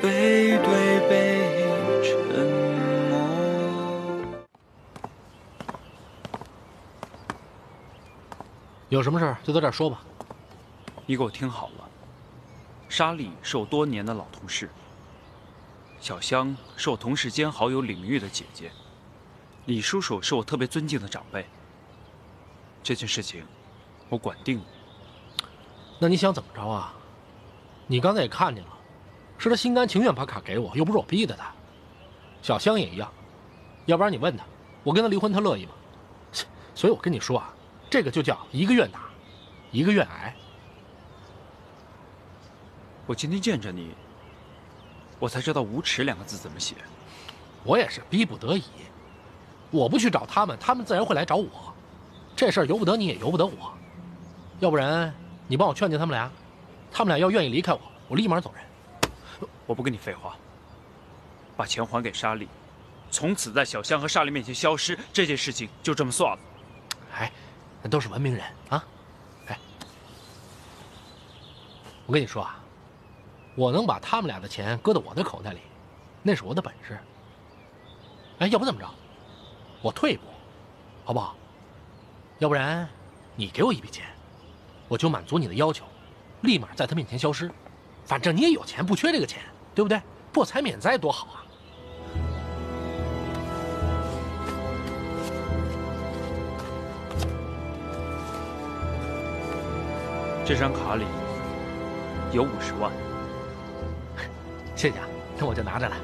背对背沉默。有什么事儿就在这儿说吧。你给我听好了，莎莉是我多年的老同事，小香是我同事兼好友李明玉的姐姐，李叔叔是我特别尊敬的长辈。这件事情，我管定了。那你想怎么着啊？你刚才也看见了，是他心甘情愿把卡给我，又不是我逼的他。小香也一样，要不然你问他，我跟他离婚，他乐意吗？所以我跟你说啊，这个就叫一个愿打，一个愿挨。我今天见着你，我才知道“无耻”2个字怎么写。我也是逼不得已，我不去找他们，他们自然会来找我。这事儿由不得你，也由不得我。要不然，你帮我劝劝他们俩，他们俩要愿意离开我，我立马走人。我不跟你废话，把钱还给莎莉，从此在小香和莎莉面前消失，这件事情就这么算了。哎，那都是文明人啊！哎，我跟你说啊，我能把他们俩的钱搁到我的口袋里，那是我的本事。哎，要不怎么着，我退一步，好不好？要不然，你给我一笔钱，我就满足你的要求，立马在他面前消失。反正你也有钱，不缺这个钱，对不对？破财免灾多好啊！这张卡里有50万，谢谢啊，那我就拿着了。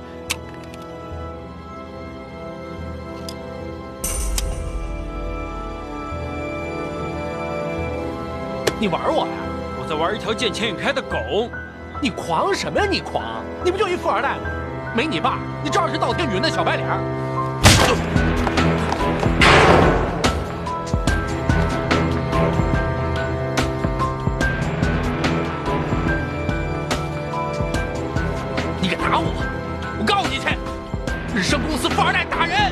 你玩我呀！我在玩一条见钱眼开的狗。你狂什么呀？你狂！你不就一富二代吗？没你爸，你照样是倒天云的小白脸。你敢打我？我告你去！日升公司富二代打人！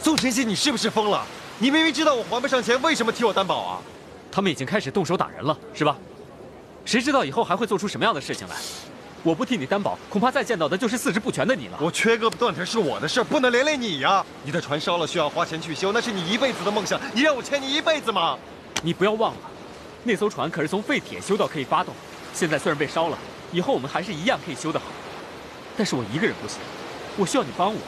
宋晨曦，你是不是疯了？你明明知道我还不上钱，为什么替我担保啊？他们已经开始动手打人了，是吧？谁知道以后还会做出什么样的事情来？我不替你担保，恐怕再见到的就是四肢不全的你了。我缺胳膊断腿是我的事，不能连累你呀！你的船烧了需要花钱去修，那是你一辈子的梦想，你让我欠你一辈子吗？你不要忘了，那艘船可是从废铁修到可以发动，现在虽然被烧了，以后我们还是一样可以修得好。但是我一个人不行，我需要你帮我。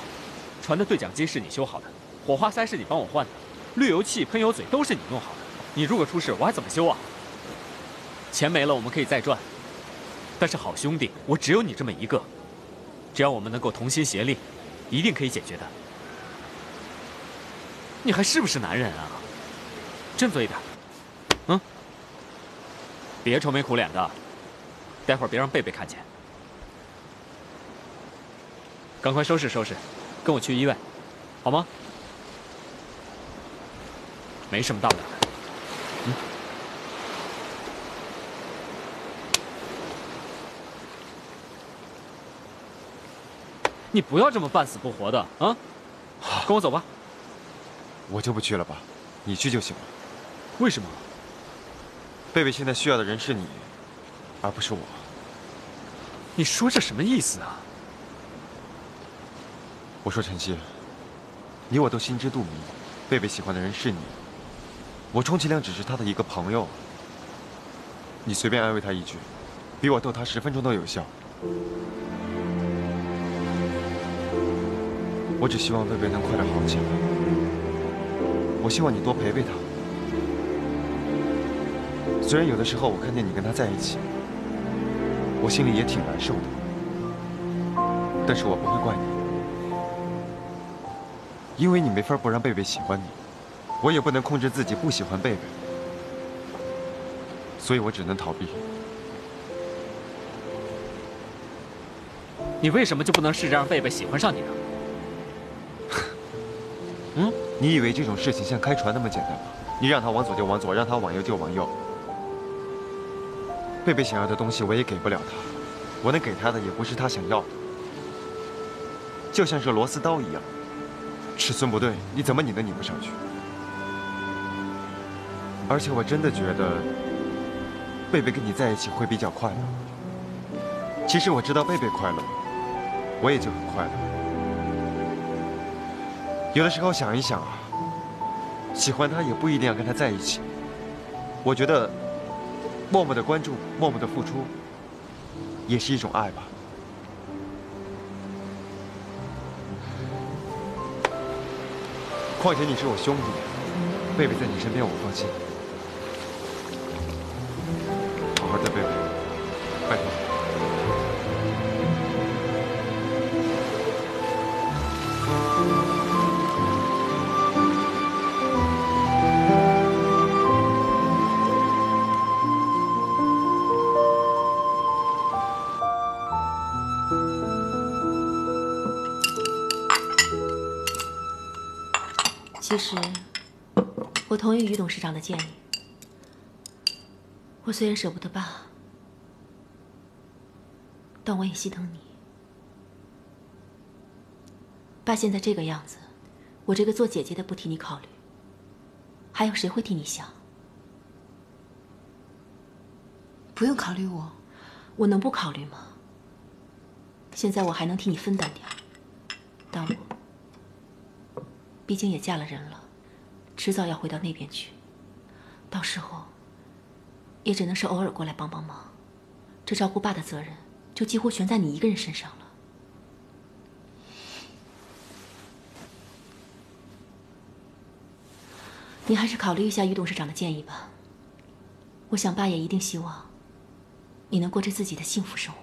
船的对讲机是你修好的。火花塞是你帮我换的，滤油器、喷油嘴都是你弄好的。你如果出事，我还怎么修啊？钱没了，我们可以再赚。但是好兄弟，我只有你这么一个，只要我们能够同心协力，一定可以解决的。你还是不是男人啊？振作一点，嗯？别愁眉苦脸的，待会儿别让贝贝看见。赶快收拾收拾，跟我去医院，好吗？没什么大不了的，嗯。你不要这么半死不活的啊！跟我走吧。我就不去了吧，你去就行了。为什么？贝贝现在需要的人是你，而不是我。你说这什么意思啊？我说晨曦，你我都心知肚明，贝贝喜欢的人是你。我充其量只是他的一个朋友，你随便安慰他一句，比我逗他10分钟都有效。我只希望贝贝能快点好起来，我希望你多陪陪他。虽然有的时候我看见你跟他在一起，我心里也挺难受的，但是我不会怪你，因为你没法不让贝贝喜欢你。我也不能控制自己不喜欢贝贝，所以我只能逃避。你为什么就不能试着让贝贝喜欢上你呢？嗯？你以为这种事情像开船那么简单吗？你让他往左就往左，让他往右就往右。贝贝想要的东西我也给不了他，我能给他的也不是他想要的，就像是螺丝刀一样，尺寸不对，你怎么拧都拧不上去。而且我真的觉得，贝贝跟你在一起会比较快乐。其实我知道贝贝快乐，我也就很快乐。有的时候想一想啊，喜欢他也不一定要跟他在一起。我觉得，默默的关注，默默的付出，也是一种爱吧。 况且你是我兄弟，贝贝在你身边，我放心。好好带贝贝，拜托。其实，我同意于董事长的建议。我虽然舍不得爸，但我也心疼你。爸现在这个样子，我这个做姐姐的不替你考虑，还有谁会替你想？不用考虑我，我能不考虑吗？现在我还能替你分担点，但我…… 毕竟也嫁了人了，迟早要回到那边去，到时候也只能是偶尔过来帮帮忙。这照顾爸的责任就几乎全在你一个人身上了。你还是考虑一下于董事长的建议吧。我想爸也一定希望你能过着自己的幸福生活。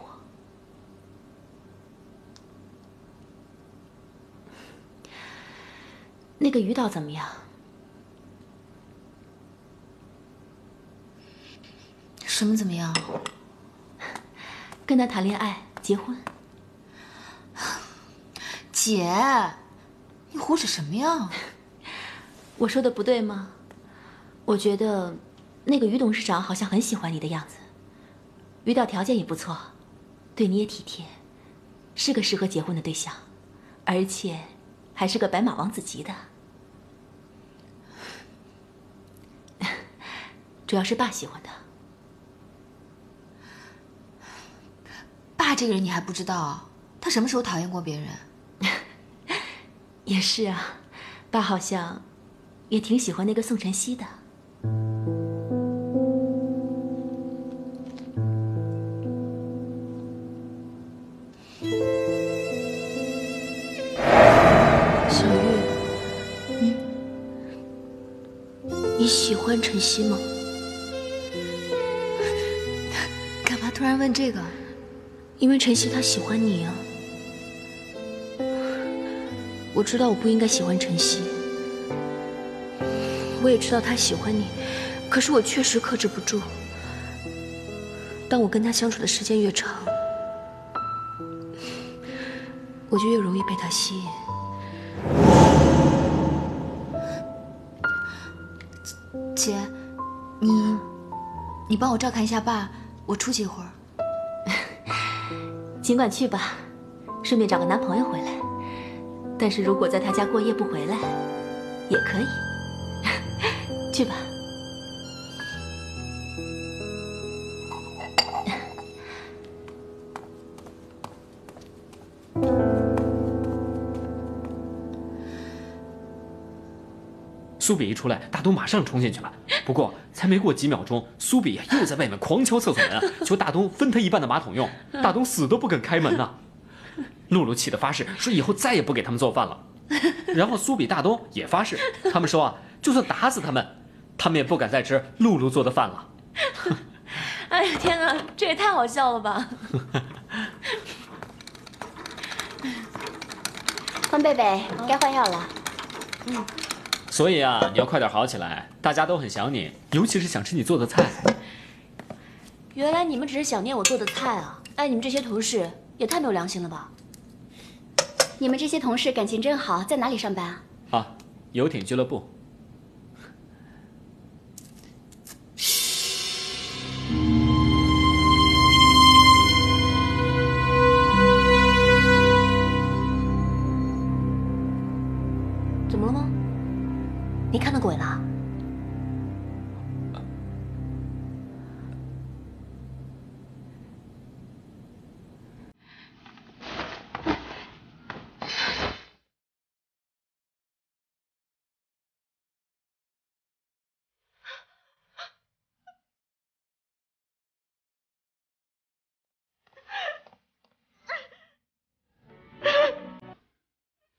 那个于导怎么样？什么怎么样？跟他谈恋爱、结婚？姐，你胡扯什么呀？我说的不对吗？我觉得那个于董事长好像很喜欢你的样子，于导条件也不错，对你也体贴，是个适合结婚的对象，而且。 还是个白马王子级的，主要是爸喜欢他。爸这个人你还不知道啊？他什么时候讨厌过别人？也是啊，爸好像也挺喜欢那个宋晨曦的。喜欢晨曦吗？干嘛突然问这个？因为晨曦他喜欢你呀。我知道我不应该喜欢晨曦，我也知道他喜欢你，可是我确实克制不住。当我跟他相处的时间越长，我就越容易被他吸引。 姐，你帮我照看一下爸，我出去一会儿。尽管去吧，顺便找个男朋友回来。但是如果在他家过夜不回来，也可以。去吧。苏比一出来，大东马上冲进去了。不过才没过几秒钟，苏比又在外面狂敲厕所门啊，求大东分他一半的马桶用。大东死都不肯开门呢。露露气得发誓，说以后再也不给他们做饭了。然后苏比、大东也发誓，他们说啊，就算打死他们，他们也不敢再吃露露做的饭了。哎呀天哪，这也太好笑了吧！方贝贝，该换药了。嗯。 所以啊，你要快点好起来，大家都很想你，尤其是想吃你做的菜。原来你们只是想念我做的菜啊！哎，你们这些同事也太没有良心了吧！你们这些同事感情真好，在哪里上班啊？啊，游艇俱乐部。怎么了吗？ 你看到鬼了？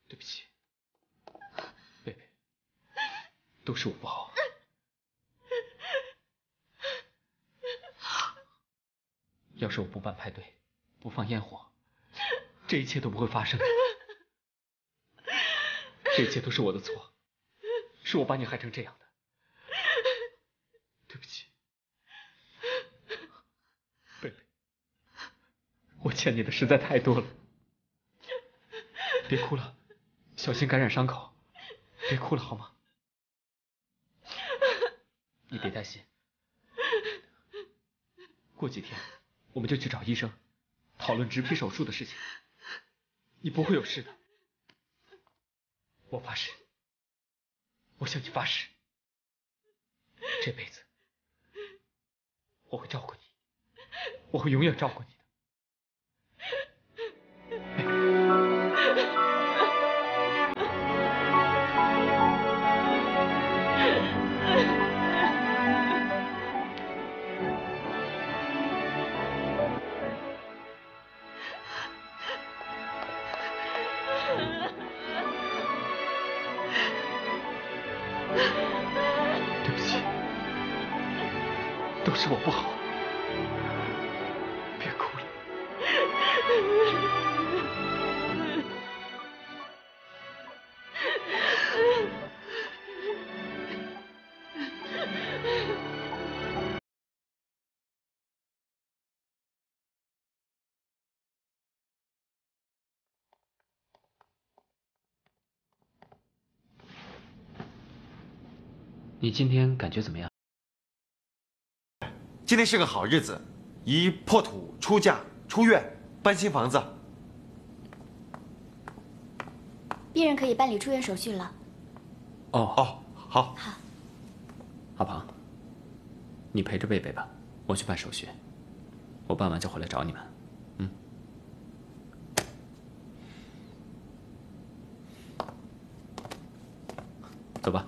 对不起，贝贝，都是我不好。要是我不办派对，不放烟火，这一切都不会发生的。这一切都是我的错，是我把你害成这样的。对不起，贝贝，我欠你的实在太多了。别哭了，小心感染伤口。别哭了好吗？你别担心，过几天。 我们就去找医生，讨论植皮手术的事情。你不会有事的，我发誓，我向你发誓，这辈子我会照顾你，我会永远照顾你。 是我不好，别哭了。你今天感觉怎么样？ 今天是个好日子，宜破土、出嫁、出院、搬新房子。病人可以办理出院手续了。哦，好。好。阿庞，你陪着贝贝吧，我去办手续。我办完就回来找你们。嗯。走吧。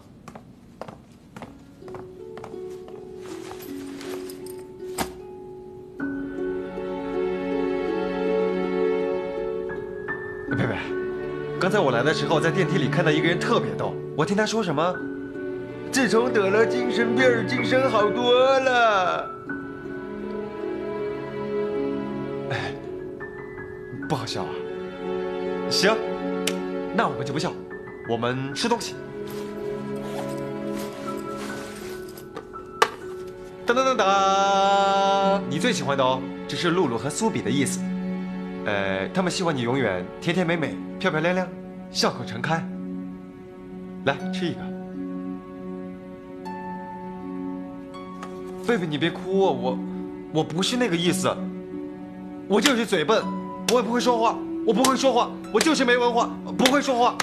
刚才我来的时候，在电梯里看到一个人特别逗，我听他说什么：“自从得了精神病，精神好多了。”哎，不好笑啊！行，那我们就不笑，我们吃东西。当当当当，你最喜欢的哦，这是露露和苏比的意思。 他们希望你永远甜甜美美、漂漂亮亮、笑口常开。来吃一个，贝贝，你别哭啊，我不是那个意思，我就是嘴笨，我也不会说话，我不会说话，我就是没文化，不会说话。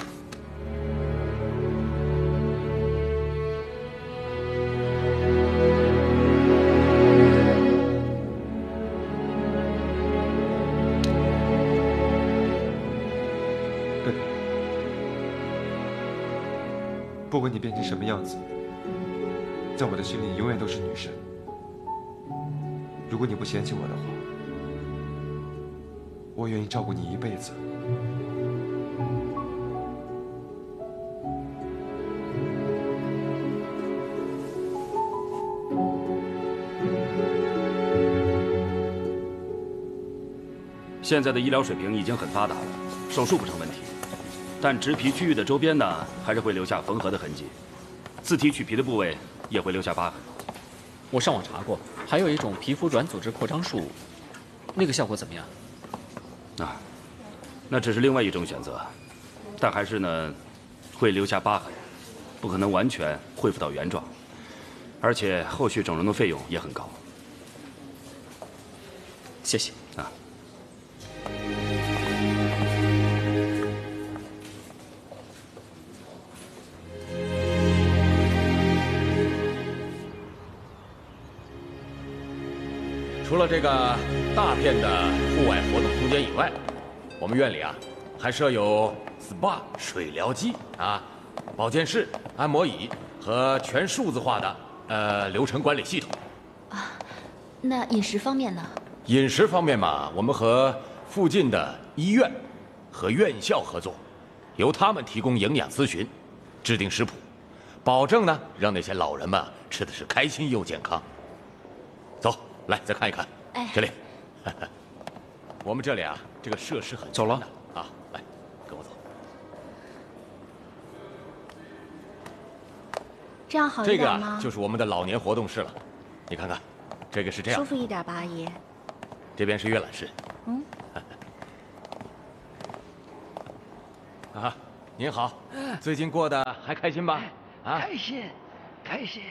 不管你变成什么样子，在我的心里永远都是女神。如果你不嫌弃我的话，我愿意照顾你一辈子。现在的医疗水平已经很发达了，手术不成问题。 但植皮区域的周边呢，还是会留下缝合的痕迹；自体取皮的部位也会留下疤痕。我上网查过，还有一种皮肤软组织扩张术，那个效果怎么样？啊，那只是另外一种选择，但还是呢，会留下疤痕，不可能完全恢复到原状，而且后续整容的费用也很高。谢谢啊。 除了这个大片的户外活动空间以外，我们院里啊还设有 SPA 水疗机啊、保健室、按摩椅和全数字化的流程管理系统。啊，那饮食方面呢？饮食方面嘛，我们和附近的医院和院校合作，由他们提供营养咨询，制定食谱，保证呢让那些老人们吃的是开心又健康。走，来再看一看，这里，我们这里啊这个设施很。走了啊，来，跟我走。这样好一点吗？这个啊就是我们的老年活动室了，你看看，这个是这样。舒服一点吧，阿姨。这边是阅览室。嗯。 啊，您好，最近过得还开心吧？啊，开心，开心。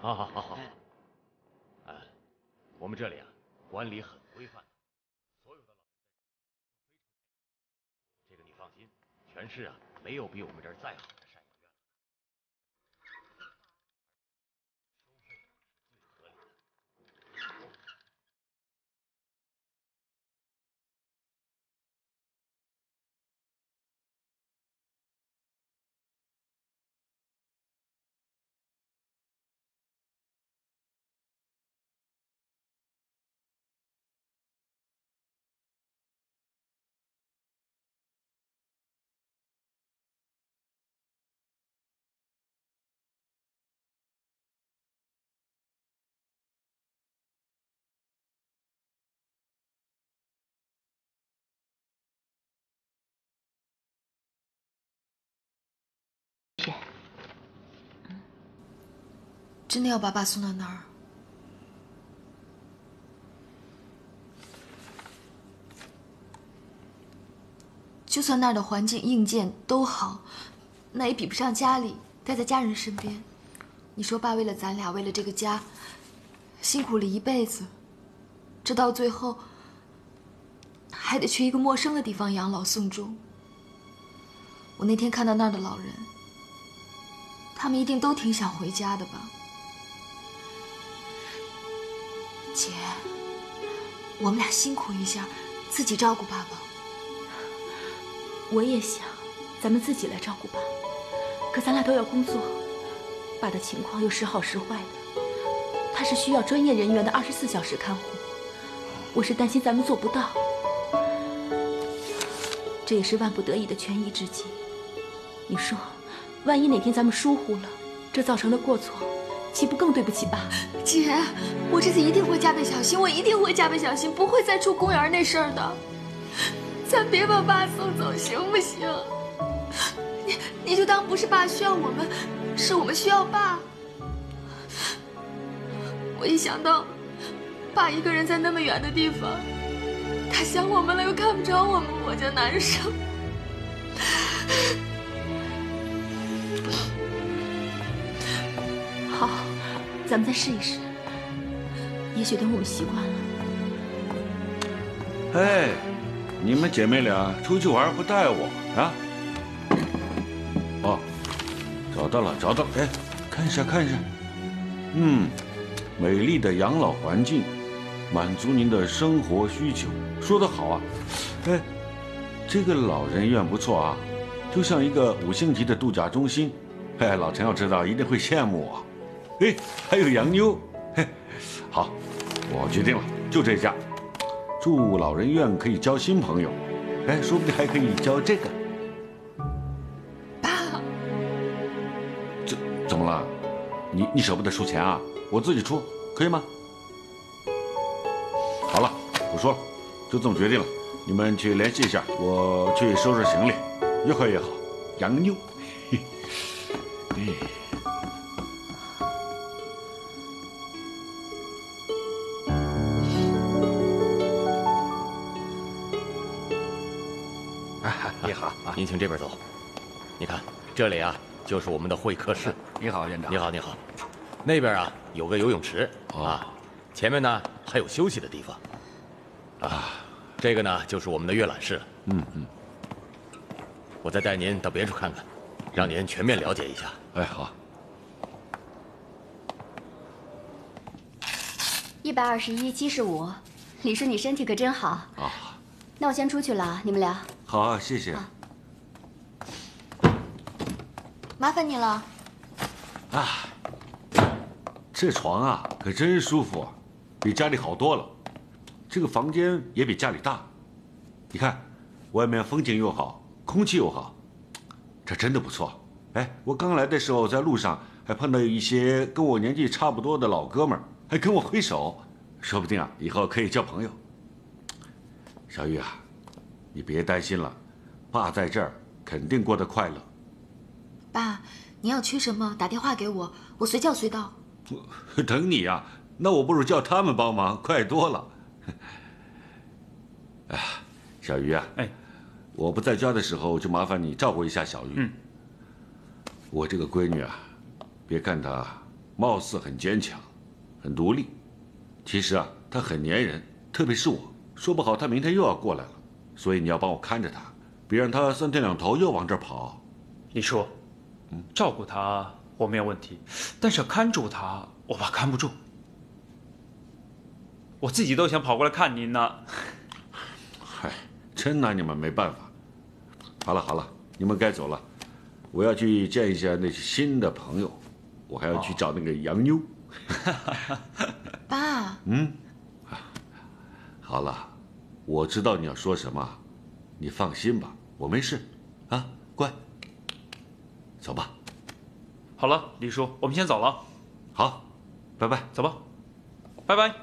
好好好好。啊，我们这里啊，管理很规范，所有的老人，这个你放心，全市啊没有比我们这儿再好的赡养院了，收费最合理的。 真的要把爸送到那儿？就算那儿的环境硬件都好，那也比不上家里，待在家人身边。你说爸为了咱俩，为了这个家，辛苦了一辈子，这到最后还得去一个陌生的地方养老送终。我那天看到那儿的老人，他们一定都挺想回家的吧？ 姐，我们俩辛苦一下，自己照顾爸爸。我也想，咱们自己来照顾爸，可咱俩都要工作，爸的情况又时好时坏的，他是需要专业人员的24小时看护，我是担心咱们做不到，这也是万不得已的权宜之计。你说，万一哪天咱们疏忽了，这造成的过错。 岂不更对不起爸？姐，我这次一定会加倍小心，我一定会加倍小心，不会再出公园那事儿的。咱别把爸送走，行不行？你就当不是爸需要我们，是我们需要爸。我一想到爸一个人在那么远的地方，他想我们了又看不着我们，我就难受。 好，咱们再试一试，也许等我们习惯了。哎，你们姐妹俩出去玩不带我啊？哦，找到了，找到了！哎，看一下，看一下，嗯，美丽的养老环境，满足您的生活需求，说得好啊！哎，这个老人院不错啊，就像一个5星级的度假中心。哎，老陈要知道，一定会羡慕我。 哎，还有洋妞，嘿，好，我决定了，就这家。住老人院可以交新朋友，哎，说不定还可以交这个。爸，怎么了？你舍不得出钱啊？我自己出，可以吗？好了，不说了，就这么决定了。你们去联系一下，我去收拾行李，越快越好。洋妞，嘿，哎。 你好，您请这边走。你看，这里啊就是我们的会客室。你好，院长。你好，你好。那边啊有个游泳池啊，前面呢还有休息的地方。啊，这个呢就是我们的阅览室。嗯嗯。我再带您到别处看看，让您全面了解一下。哎，好。121/75，李叔，你身体可真好。啊。那我先出去了，你们聊。 好，谢谢。麻烦你了。啊，这床啊可真舒服啊，比家里好多了。这个房间也比家里大。你看，外面风景又好，空气又好，这真的不错。哎，我刚来的时候在路上还碰到一些跟我年纪差不多的老哥们儿，还跟我挥手，说不定啊以后可以交朋友。小玉啊，你别担心了，爸在这儿肯定过得快乐。爸，你要缺什么打电话给我，我随叫随到。等你呀、啊，那我不如叫他们帮忙，快多了。 哎，小鱼啊，哎，我不在家的时候就麻烦你照顾一下小玉。嗯，我这个闺女啊，别看她貌似很坚强、很独立，其实啊，她很粘人，特别是我，说不好她明天又要过来了，所以你要帮我看着她，别让她三天两头又往这儿跑。你说，照顾她我没有问题，但是看住她，我怕看不住。我自己都想跑过来看您呢。 哎，真拿你们没办法。好了好了，你们该走了，我要去见一下那些新的朋友，我还要去找那个洋妞。爸，嗯，好了，我知道你要说什么，你放心吧，我没事，啊，乖，走吧。好了，李叔，我们先走了。好，拜拜，走吧，拜拜。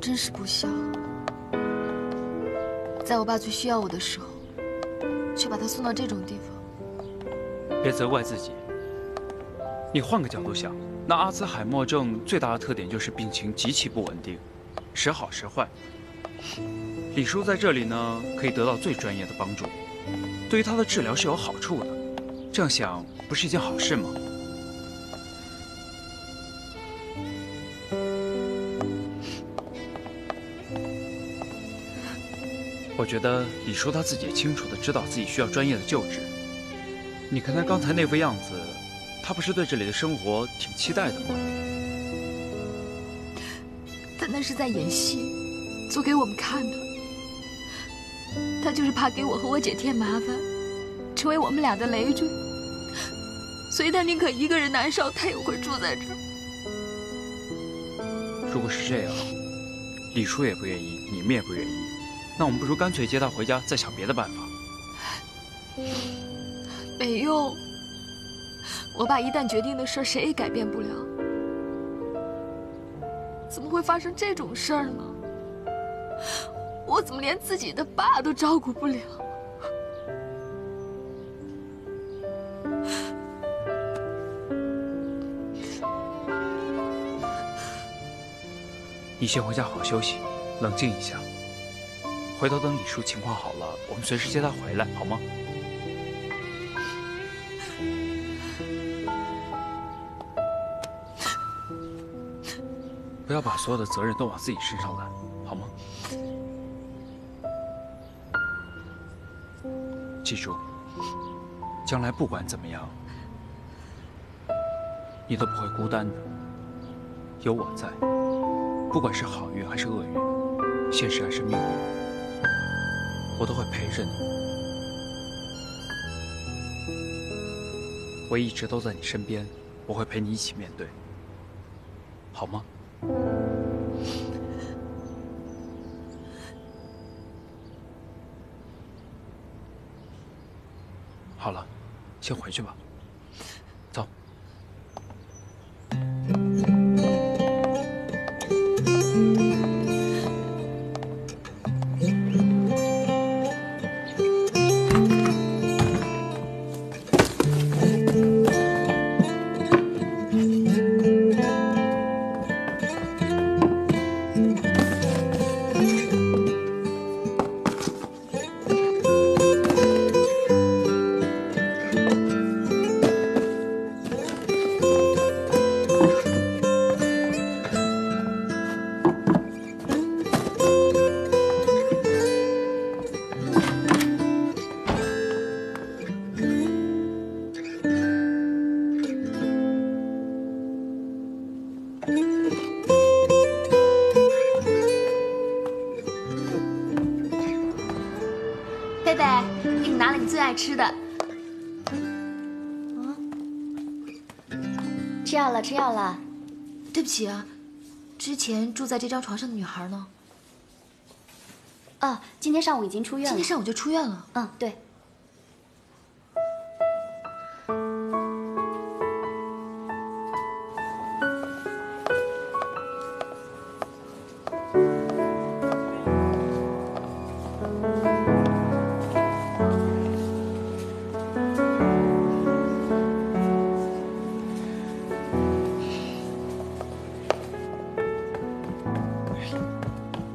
真是不孝，在我爸最需要我的时候，却把他送到这种地方。别责怪自己，你换个角度想，那阿兹海默症最大的特点就是病情极其不稳定，时好时坏。李叔在这里呢，可以得到最专业的帮助，对于他的治疗是有好处的。这样想不是一件好事吗？ 我觉得李叔他自己也清楚的知道自己需要专业的救治。你看他刚才那副样子，他不是对这里的生活挺期待的吗？他那是在演戏，做给我们看的。他就是怕给我和我姐添麻烦，成为我们俩的累赘，所以他宁可一个人难受，他也会住在这儿。如果是这样，李叔也不愿意，你们也不愿意。 那我们不如干脆接他回家，再想别的办法。没用，我爸一旦决定的事，谁也改变不了。怎么会发生这种事儿呢？我怎么连自己的爸都照顾不了？你先回家好好休息，冷静一下。 回头等李叔情况好了，我们随时接他回来，好吗？不要把所有的责任都往自己身上揽，好吗？记住，将来不管怎么样，你都不会孤单的，有我在。不管是好运还是厄运，现实还是命运。 我都会陪着你，我一直都在你身边，我会陪你一起面对，好吗？好了，先回去吧。呗，给你拿了你最爱吃的。啊，吃药了，吃药了。对不起啊，之前住在这张床上的女孩呢？哦，今天上午已经出院了。今天上午就出院了。嗯，对。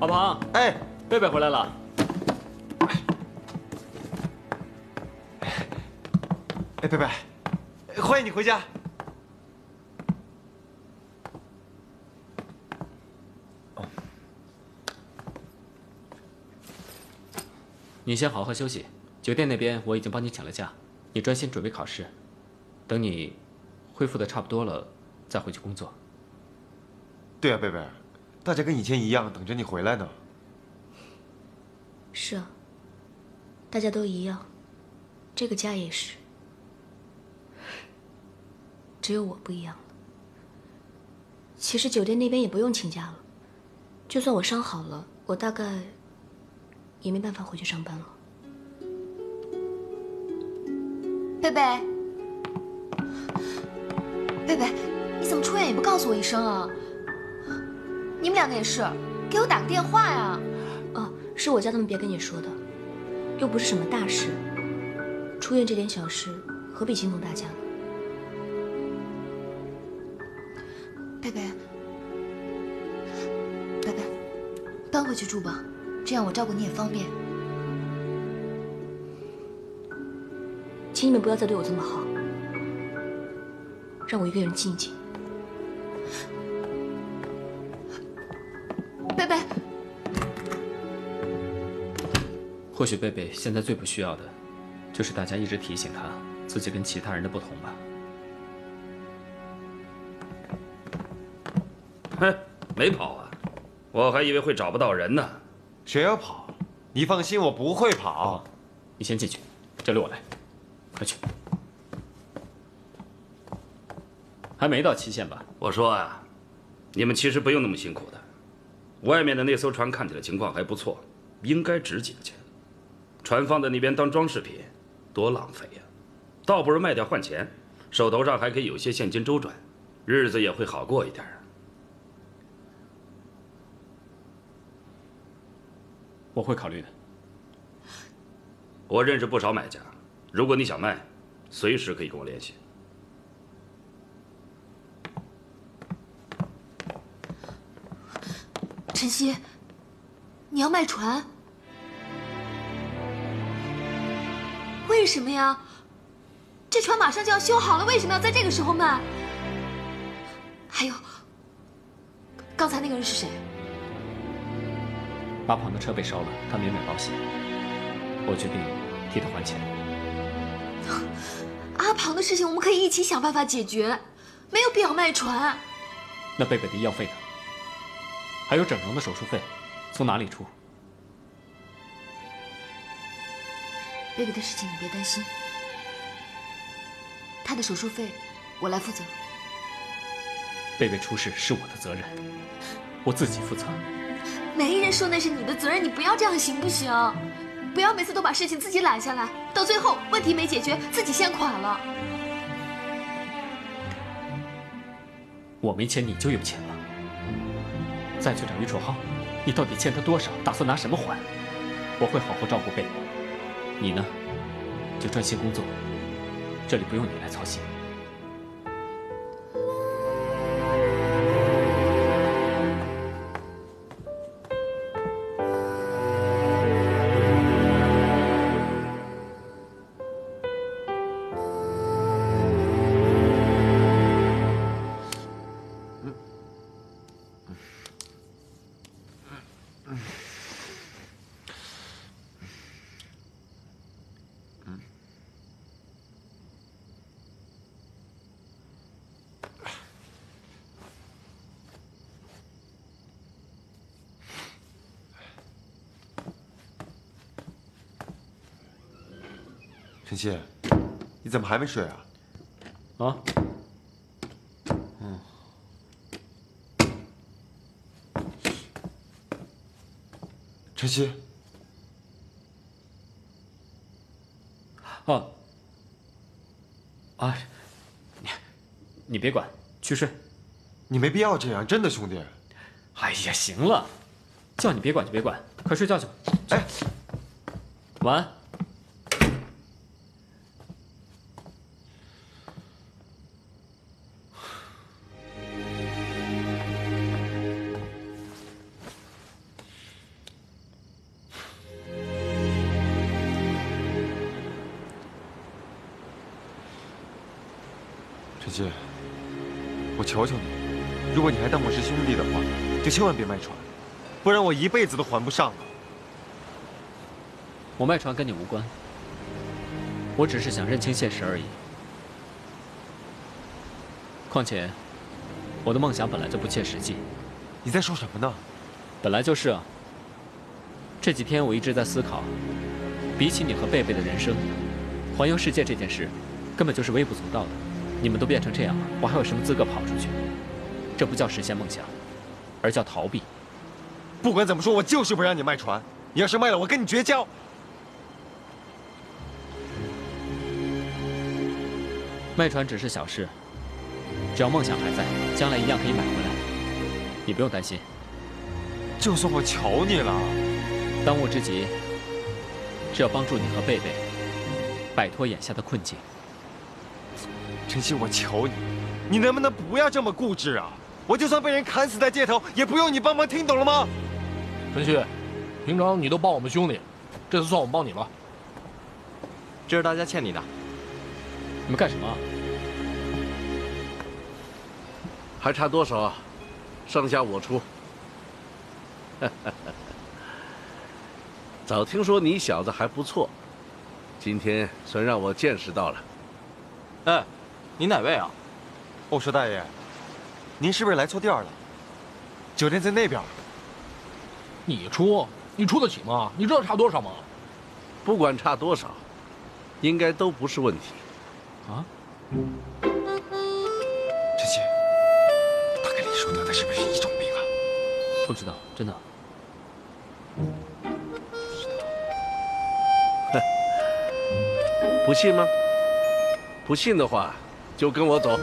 老庞，哎，贝贝回来了。哎，贝贝，欢迎你回家。你先好好休息，酒店那边我已经帮你请了假，你专心准备考试，等你恢复的差不多了，再回去工作。对啊，贝贝。 大家跟以前一样等着你回来呢。是啊，大家都一样，这个家也是，只有我不一样了。其实酒店那边也不用请假了，就算我伤好了，我大概也没办法回去上班了。贝贝，贝贝，你怎么出院也不告诉我一声啊？ 你们两个也是，给我打个电话呀！哦，是我叫他们别跟你说的，又不是什么大事。出院这点小事，何必惊动大家呢？贝贝，贝贝，搬回去住吧，这样我照顾你也方便。请你们不要再对我这么好，让我一个人静一静。 或许贝贝现在最不需要的，就是大家一直提醒她自己跟其他人的不同吧。哼，没跑啊！我还以为会找不到人呢。谁要跑？你放心，我不会跑。哦、你先进去，这里我来。快去！还没到期限吧？我说啊，你们其实不用那么辛苦的。外面的那艘船看起来情况还不错，应该值几个钱。 船放在那边当装饰品，多浪费呀！倒不如卖掉换钱，手头上还可以有些现金周转，日子也会好过一点。我会考虑的。我认识不少买家，如果你想卖，随时可以跟我联系。晨曦，你要卖船？ 为什么呀？这船马上就要修好了，为什么要在这个时候卖？还有，刚才那个人是谁？阿庞的车被烧了，他没买保险，我决定替他还钱。阿庞的事情我们可以一起想办法解决，没有必要卖船。那贝贝的医药费呢？还有整容的手术费，从哪里出？ 贝贝的事情你别担心，她的手术费我来负责。贝贝出事是我的责任，我自己负责。没人说那是你的责任，你不要这样行不行？不要每次都把事情自己揽下来，到最后问题没解决，自己先垮了。我没钱，你就有钱了。再去找于楚浩，你到底欠他多少？打算拿什么还？我会好好照顾贝贝。 你呢，就专心工作，这里不用你来操心。晨曦，你怎么还没睡啊？啊？嗯。晨曦。哦。啊，你别管，去睡。你没必要这样，真的，兄弟。哎呀，行了，叫你别管就别管，快睡觉去吧。哎，晚安。 陈曦，我求求你，如果你还当我是兄弟的话，就千万别卖船，不然我一辈子都还不上了。我卖船跟你无关，我只是想认清现实而已。况且，我的梦想本来就不切实际。你在说什么呢？本来就是啊。这几天我一直在思考，比起你和贝贝的人生，环游世界这件事，根本就是微不足道的。 你们都变成这样了，我还有什么资格跑出去？这不叫实现梦想，而叫逃避。不管怎么说，我就是不让你卖船。你要是卖了，我跟你绝交。卖船只是小事，只要梦想还在，将来一样可以买回来。你不用担心。就算我求你了，当务之急是要帮助你和贝贝摆脱眼下的困境。 晨曦，我求你，你能不能不要这么固执啊？我就算被人砍死在街头，也不用你帮忙，听懂了吗？晨曦，平常你都帮我们兄弟，这次算我们帮你了。这是大家欠你的。你们干什么？还差多少啊？上下我出。早听说你小子还不错，今天算让我见识到了。哎。 您哪位啊？我说大爷，您是不是来错店了？酒店在那边。你出，你出得起吗？你知道差多少吗？不管差多少，应该都不是问题。啊？晨曦，他跟李叔得的是不是一种病啊？不知道，真的。不知道。不信吗？不信的话。 就跟我走。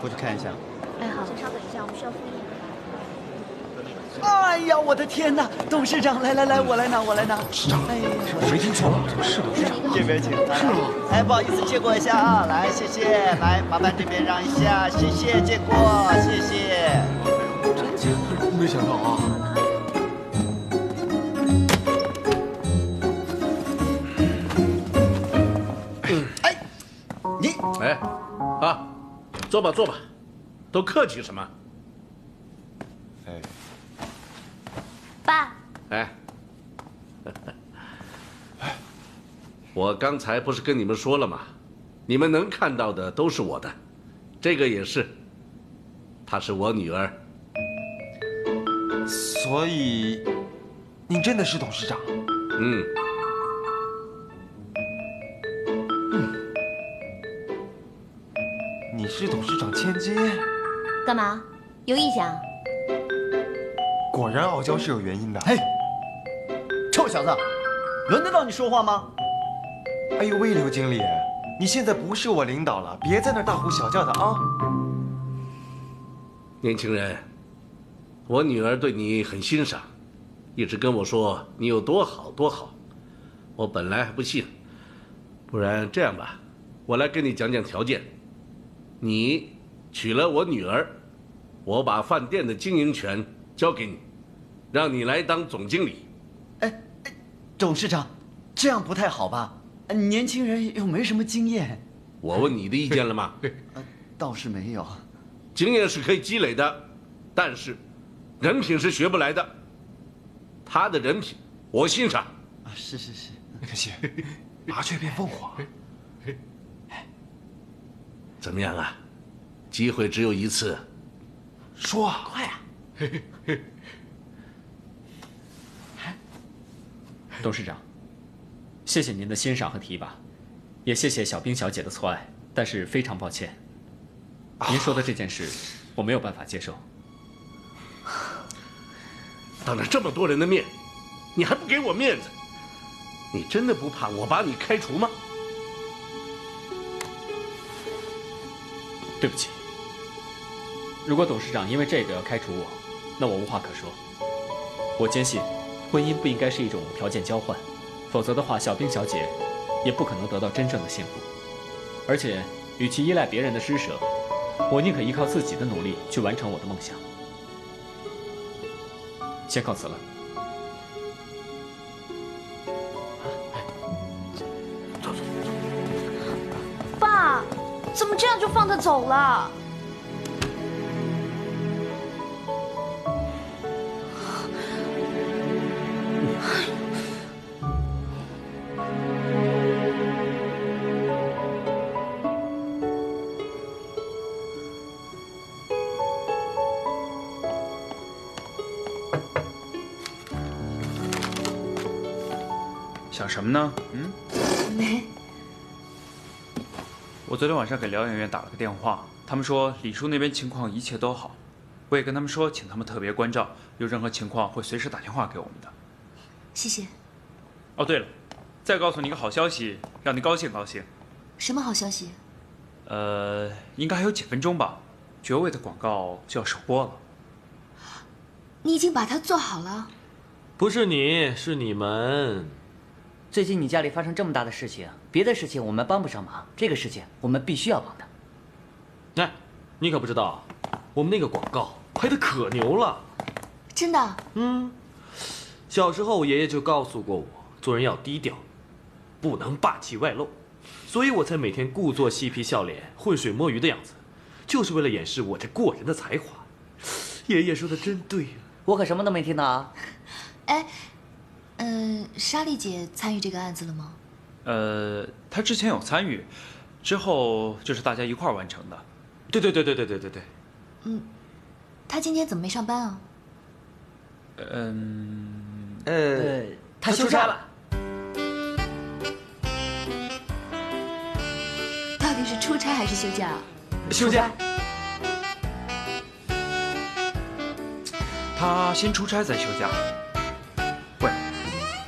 过去看一下。哎，好，请稍等一下，我们需要复印。哎呀，我的天哪！董事长，来来来，我来拿，我来拿。董事长，哎呀，我没听错吧？是董事长。这边请。是吗？哎，不好意思，借过一下啊，来，谢谢，来，麻烦这边让一下，谢谢，借过，谢谢。没想到啊。 哎，啊，坐吧，坐吧，都客气什么？哎，爸，哎，我刚才不是跟你们说了吗？你们能看到的都是我的，这个也是，她是我女儿。所以，您真的是董事长？嗯。 你是董事长千金，干嘛？有意见啊？果然傲娇是有原因的。嘿，臭小子，轮得到你说话吗？哎呦喂，刘经理，你现在不是我领导了，别在那大呼小叫的啊！年轻人，我女儿对你很欣赏，一直跟我说你有多好多好。我本来还不信，不然这样吧，我来跟你讲讲条件。 你娶了我女儿，我把饭店的经营权交给你，让你来当总经理。哎，董事长，这样不太好吧？年轻人又没什么经验。我问你的意见了吗？倒是没有。经验是可以积累的，但是人品是学不来的。他的人品我欣赏。啊，是是是。可惜，麻雀变凤凰。 怎么样啊？机会只有一次，说啊，快啊！董事长，谢谢您的欣赏和提拔，也谢谢小冰小姐的错爱，但是非常抱歉，您说的这件事我没有办法接受。当着这么多人的面，你还不给我面子，你真的不怕我把你开除吗？对不起，如果董事长因为这个要开除我，那我无话可说。我坚信，婚姻不应该是一种条件交换，否则的话，小冰小姐也不可能得到真正的幸福。而且，与其依赖别人的施舍，我宁可依靠自己的努力去完成我的梦想。先告辞了。走走走。爸，怎么这样就放他走了？ 想什么呢？嗯，没。我昨天晚上给疗养院打了个电话，他们说李叔那边情况一切都好，我也跟他们说，请他们特别关照，有任何情况会随时打电话给我们的。谢谢。哦，对了，再告诉你一个好消息，让你高兴高兴。什么好消息？应该还有几分钟吧，爵位的广告就要首播了。你已经把它做好了？不是你，是你们。 最近你家里发生这么大的事情，别的事情我们帮不上忙，这个事情我们必须要帮的。哎，你可不知道，我们那个广告拍的可牛了，真的。嗯，小时候我爷爷就告诉过我，做人要低调，不能霸气外露，所以我才每天故作嬉皮笑脸、浑水摸鱼的样子，就是为了掩饰我这过人的才华。爷爷说的真对呀，我可什么都没听到啊。哎。 莎莉姐参与这个案子了吗？她之前有参与，之后就是大家一块儿完成的。对。嗯，她今天怎么没上班啊？她休假了。到底是出差还是休假？休假。她先出差再休假。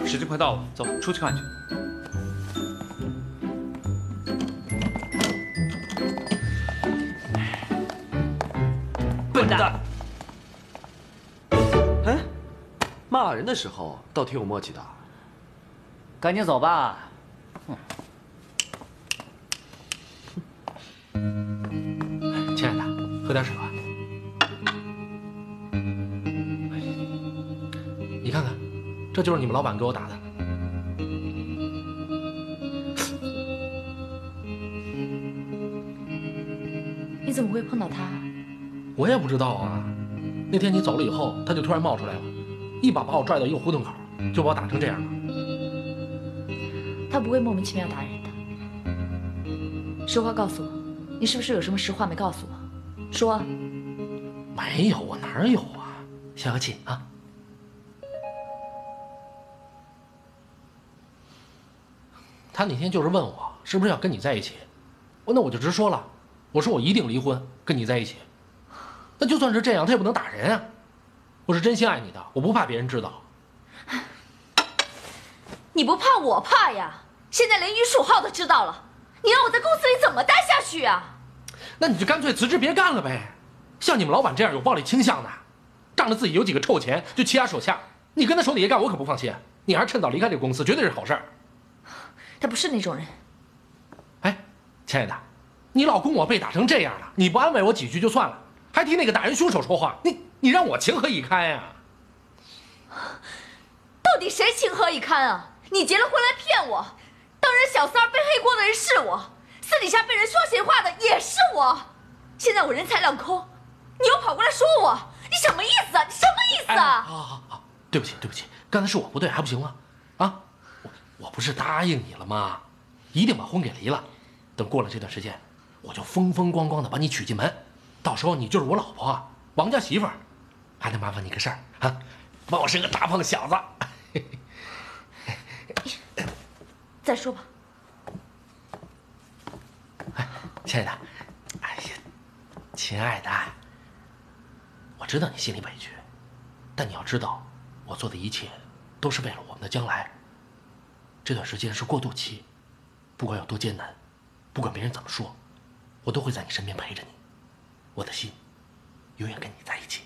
时间快到了，走，出去看去。笨蛋！哎，骂人的时候倒挺有默契的。赶紧走吧。亲爱的，喝点水吧。 这就是你们老板给我打的。你怎么会碰到他？我也不知道啊。那天你走了以后，他就突然冒出来了，一把把我拽到一个胡同口，就把我打成这样了。他不会莫名其妙打人的。实话告诉我，你是不是有什么实话没告诉我？说。没有，我哪有啊？消消气啊。 他那天就是问我是不是要跟你在一起，那我就直说了，我说我一定离婚，跟你在一起。那就算是这样，他也不能打人啊！我是真心爱你的，我不怕别人知道。你不怕我怕呀！现在连于楚浩都知道了，你让我在公司里怎么待下去啊？那你就干脆辞职别干了呗！像你们老板这样有暴力倾向的，仗着自己有几个臭钱就欺压手下，你跟他手底下干，我可不放心。你还是趁早离开这个公司，绝对是好事儿。 他不是那种人。哎，亲爱的，你老公我被打成这样了，你不安慰我几句就算了，还替那个打人凶手说话，你让我情何以堪呀？到底谁情何以堪啊？你结了婚来骗我，当人小三背黑锅的人是我，私底下被人说闲话的也是我，现在我人财两空，你又跑过来说我，你什么意思啊？你什么意思啊？好，对不起，刚才是我不对，还不行吗？啊？ 我不是答应你了吗？一定把婚给离了。等过了这段时间，我就风风光光的把你娶进门，到时候你就是我老婆啊，王家媳妇儿。还得麻烦你个事儿啊，帮我生个大胖小子。再说吧。哎，亲爱的，哎呀，亲爱的，我知道你心里委屈，但你要知道，我做的一切都是为了我们的将来。这段时间是过渡期，不管有多艰难，不管别人怎么说，我都会在你身边陪着你，我的心永远跟你在一起。